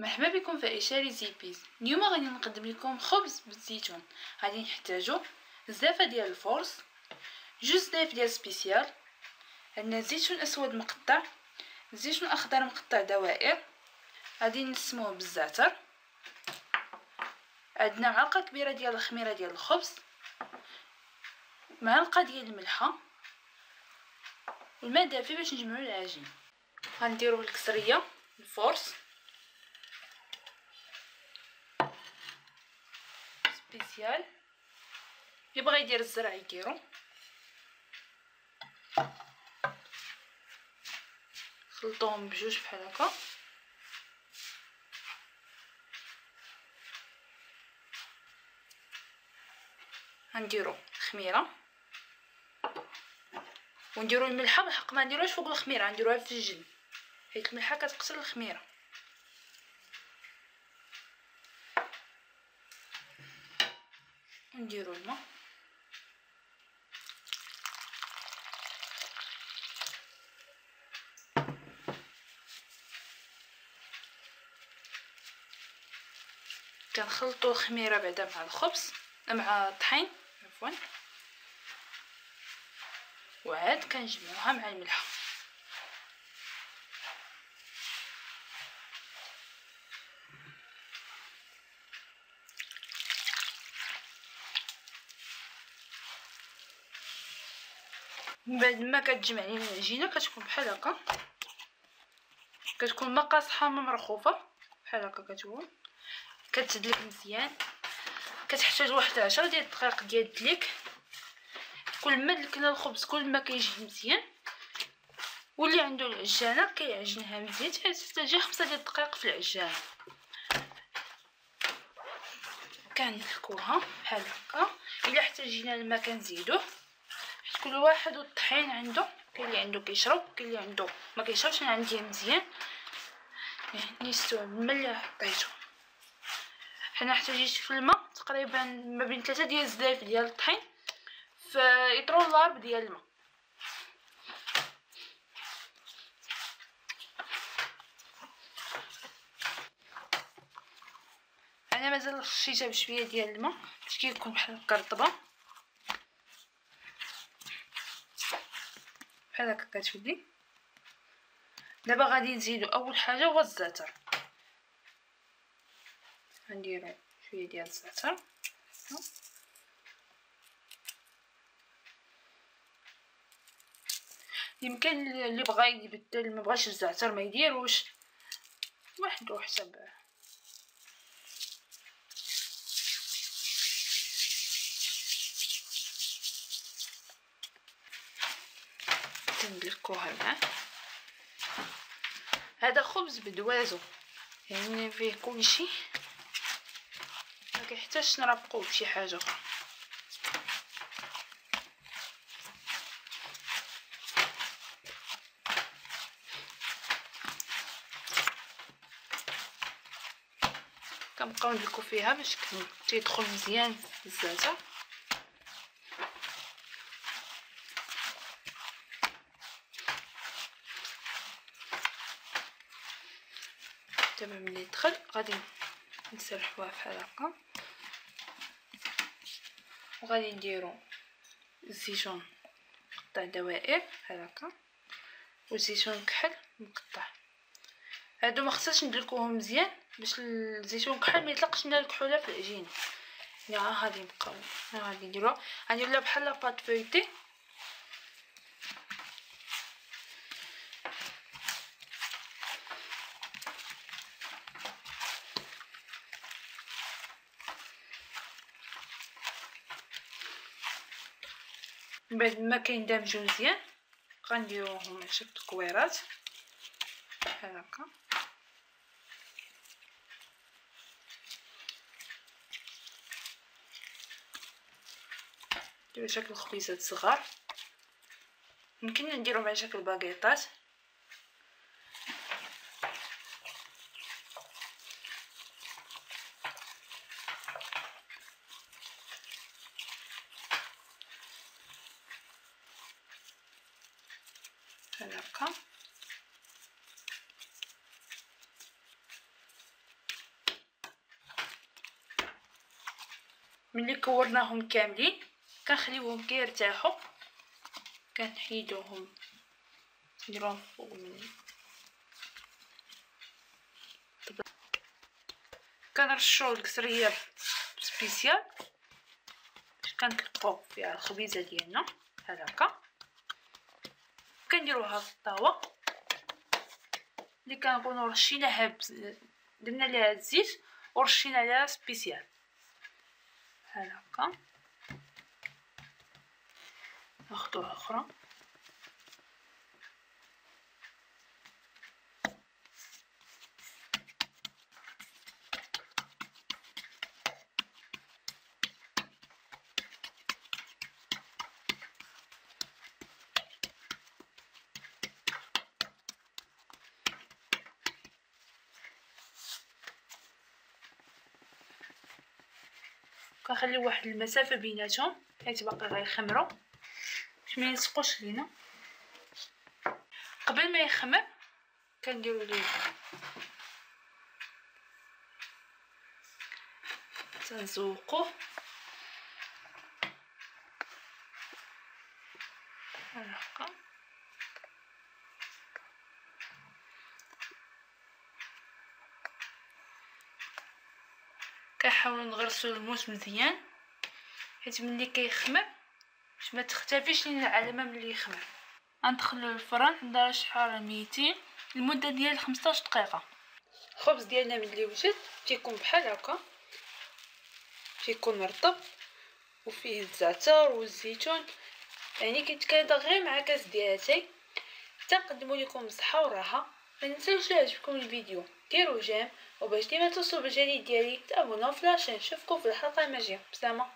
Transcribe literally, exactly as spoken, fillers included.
مرحبا بكم في عيشة ريسيبيز. اليوم غادي نقدم لكم خبز بالزيتون. غادي نحتاجو زافه ديال الفورص، جوج ديال ديال سبيسيال، عندنا الزيتون اسود مقطع، الزيتون اخضر مقطع دوائر، غادي نسموه بالزعتر، عندنا معلقه كبيره ديال الخميره ديال الخبز، معلقه ديال الملحه، الماء دافي باش نجمعو العجين. غنديرو الكسريه الفورص سبيسيال، اللي بغى يدير الزرع يديرو. خلطوهم بجوج بحال هكا، غنديرو خميره ونديرو الملحه، بالحق ما نديروهاش فوق الخميره، غنديروها في الجنب حيت الملحه كتقتل الخميره. نديرو الماء، كنخلطو الخميره بعدا مع الخبز مع الطحين عفوا، وعاد كنجمعوها مع الملح. من بعد ما كتجمع لينا العجينه كتكون بحال هكا، كتكون مقاصحه ما مرخوفه بحال هكا، كتكون كتدلك مزيان. كتحتاج واحد عشرة ديال الدقائق ديال الدليك، كل ما دلكنا الخبز كل ما كيجي مزيان، واللي عنده العجانه كيعجنها مزيان حتى تجي خمسة ديال الدقائق في العجانه. كنحكوها بحال هكا، الا احتاجينا الماء كنزيدوه، كل واحد والطحين عنده، كاين اللي عنده كيشرب كاين اللي عنده ما كيشربش. انا عندي مزيان يعني استوى ملي حطيته. حنا احتاجيت في الماء تقريبا ما بين ثلاثة ديال الزلايف ديال الطحين في اطرون الارب ديال الماء. انا مازال خشيتها بشويه ديال الماء باش كيكون بحال الكرطبه بحال هكا كتولي. دابا غادي نزيدو اول حاجه هو الزعتر، غنديرو شويه ديال الزعتر يمكن اللي بغا يبدل، ما بغاش الزعتر ما يديروش، وحدو حسب ندلكوها معاه. هذا خبز بدوازو يعني فيه كلشي، ما كيحتاجش نربقوه بشي حاجه اخرى. كنبقاو ندلكو فيها باش تيدخل مزيان الزعتر. دابا ملي دخل غادي نسرحوها بحال هكا، وغادي نديرو الزيتون مقطع دوائر بحال هكا، والزيتون كحل مقطع. هادو ما خصناش ندلكوهم مزيان باش الزيتون كحل ما يطلقش لنا الكحوله في العجينه. يعني غادي نبقاو غادي نديروها، غادي نديروها بحال لا بات فويتي. من بعد ما كيندمجو مزيان غنديروهم على شكل تكويرات بحال هكا، على شكل خبيزات صغار. يمكن نديرهم على شكل باغيطات. ملي كورناهم كاملين كنخليوهم كيرتاحوا، كنحيدوهم نديروهم فوق مني، كنرشوا القصريه سبيسيال كنطلقوا فيها الخبيزه ديالنا بحال هكا، كنديروها في الطاوه اللي كنكونوا رشيناها، درنا ليها الزيت ورشينا عليها سبيسيال بحال هكا. ناخذوها اخرى كنخليو واحد المسافه بيناتهم حيت باقي غيخمروا باش ما يلصقوش لينا. قبل ما يخمر كنديروا ليه تنزوقوه بحال هكا، كنحاولوا نغرسوا الموس مزيان حيت ملي كيخمر باش ما تختفيش لينا العلامه ملي يخمر. غندخلوا الفرن عند درجه حراره مئتين المده ديال خمسطاش دقيقه. الخبز ديالنا ملي وجد تيكون بحال هكا، تيكون مرطب وفيه الزعتر والزيتون، يعني كيتكادا غير مع كاس ديال اتاي. تنقدموا لكم بصحه وراحه. ما تنساوش يعجبكم الفيديو ديروا جيم، وباش ديما توصلوا بالجديد ديالي تابوناو في لاشين. نشوفكم في الحلقه الماجيه، بسلامه.